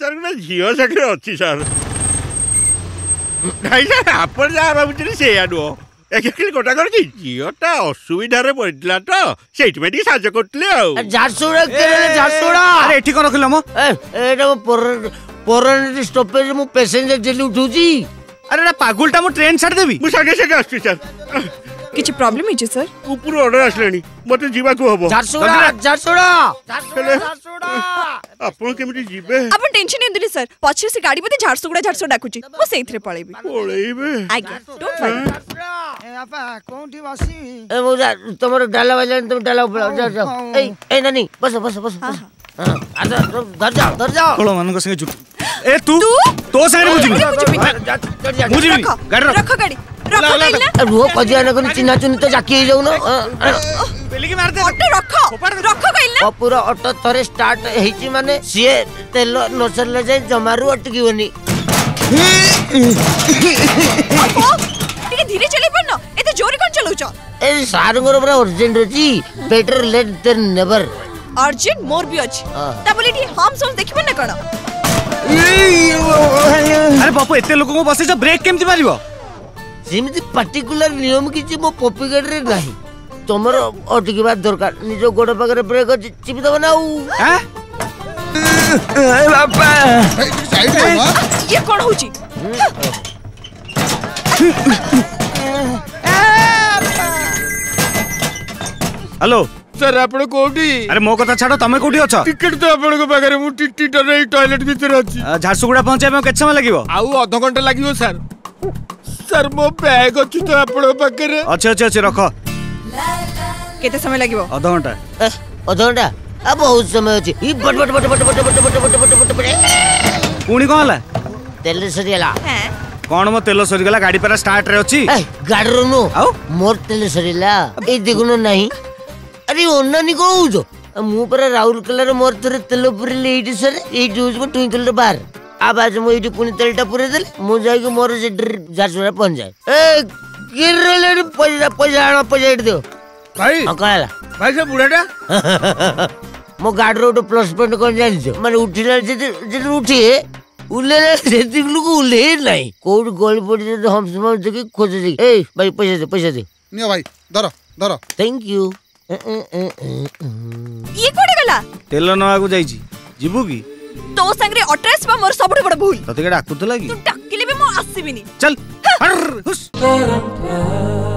Sir झील सागर अच्छी sir नहीं सर आप जहाँ भाई से एक्चुअली कटा करके झीलटा असुविधार पड़ा तो से साज कर झारसुड़ा रखिल मोर स्टॉपेज मु पैसेंजर जेल उठाऊँगी। अरे पागुलटा मो ट्रेन छाड़ देबी मु सागे सागे आछी सर किछ प्रॉब्लम है जे सर ऊपर ऑर्डर आसलेनी मते जीवा को हबो झारसुड़ा झारसुड़ा झारसुड़ा आपण केमिति जीबे आपण टेंशन नदिले सर पछे से गाड़ी मते झारसुगुड़ा झारसुड़ा डाकुची मो सेइथरे पळेबी पळेबे आगे डोंट फाइट ए आपा कोंठी वासी ए मो तमरो डाला वाला तुम डाला जा जा ए नानी बस बस बस आ धर जाओ कोलो मन को संगे जुट ए तू तो साइड मुझे मुझे रखो गाड़ी रुह कजिया नगर चिन्हा चुनी तो जाकी हो जाऊन बेलिकी मार दे ऑटो रखो रखो कइले पूरा ऑटो तरे स्टार्ट हेची माने सिए तेल नसर ले जाय जमारू अटकीवनी अपो ठीक धीरे चले पन्नो एते जोर कोन चलौ छ ए सारंगर पूरा अर्जेंट रची better late than never urgent मोर भी अछि ता बोली ठी हम सब देखिबे न कण। अरे बापू एते लोग को बसे जा ब्रेक केमति मारिबो जिमि पर्टिकुलर नियम किछि मो पॉपी गार्ड रे नाही तमरो अटकी बात दरकार निजो गोड़ पकरे ब्रेक चिपि दब नाउ हैं ए बापा साइड में ये कोन होछि हेलो सर आपण कोठी। अरे मो कथा छाडो तमे कोठी अछ टिकट तो आपण को पकरे मु टिटी तो रे टॉयलेट भीतर अछि झारसुगुड़ा पहुंचे में केत समय लागिवो आउ आधा घंटा लागिवो सर सर मो बैग अछि तो आपण पकरे अच्छा अच्छा अच्छा रखो केते समय लागिवो आधा घंटा अब बहुत समय अछि ई but but but but but but but but but कोणी कोन हला तेल सरी हला हां कोन मो तेल सरी गेला गाड़ी पर स्टार्ट रे अछि गाड़ी रो नो आ मोर तेल सरीला ए देखनो नाही। अरे ओन्नानी को उजो मु पर राहुल कलर मोर तेरे तेल पूरी लेट सर ए जूस को ट्विंकल बार आवाज मो इडी पुनी तेलटा पूरे देले मो जाई के मोर जे झारसुरा पहुंच जाए ए गिरले पैसा पैसा पैसा दे भाई अकाला भाई से बुढ़ाटा मो गाड रोड प्लस पॉइंट कोन जान जो माने उठिले जे उठे उले जे दिगलु को उले नहीं कोड गोल पड़ जे हम सब जके खोज जे ए भाई पैसा दे नियो भाई धरो धरो थैंक यू ये कोडे गला तेल नवा को जाई छी जीबू की तो संग रे अड्रेस पर मोर सबडे बड़ भूल तते डाकू तो लागी तू डाकिले बे मो आसीबिनी चल हर हुस।